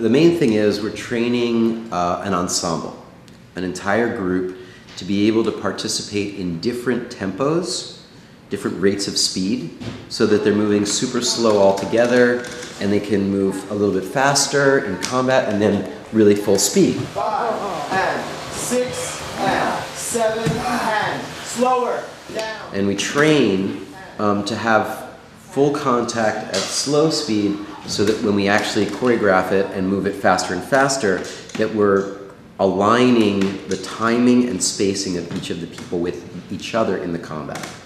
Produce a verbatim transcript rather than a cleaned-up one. The main thing is we're training uh, an ensemble, an entire group, to be able to participate in different tempos, different rates of speed, so that they're moving super slow all together, and they can move a little bit faster in combat, and then really full speed. Five and six and seven and slower down. And we train um, to have full contact at slow speed, so that when we actually choreograph it and move it faster and faster, that we're aligning the timing and spacing of each of the people with each other in the combat.